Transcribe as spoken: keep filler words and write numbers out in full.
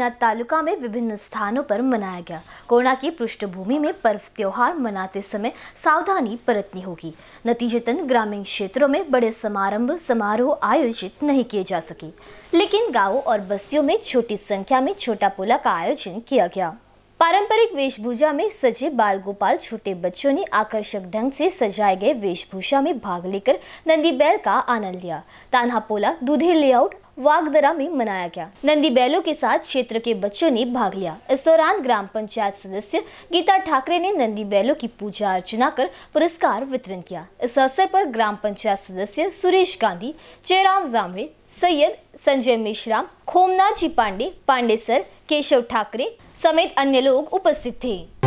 हिंगना तालुका में विभिन्न स्थानों पर मनाया गया। कोरोना की पृष्ठभूमि में पर्व त्योहार मनाते समय सावधानी बरतनी होगी। नतीजतन ग्रामीण क्षेत्रों में बड़े समारंभ समारोह आयोजित नहीं किए जा सके, लेकिन गांवों और बस्तियों में छोटी संख्या में छोटा पोला का आयोजन किया गया। पारंपरिक वेशभूषा में सजे बाल गोपाल छोटे बच्चों ने आकर्षक ढंग से सजाए गए वेशभूषा में भाग लेकर नंदी बैल का आनंद लिया। तान्हा पोला दूधे लेआउट वागदरा में मनाया गया। नंदी बैलों के साथ क्षेत्र के बच्चों ने भाग लिया। इस दौरान ग्राम पंचायत सदस्य गीता ठाकरे ने नंदी बैलों की पूजा अर्चना कर पुरस्कार वितरण किया। इस अवसर पर ग्राम पंचायत सदस्य सुरेश गांधी, जयराम जांभे, सैयद संजय मिश्रा, खोमना जी पांडे, पांडेसर केशव ठाकरे समेत अन्य लोग उपस्थित थे।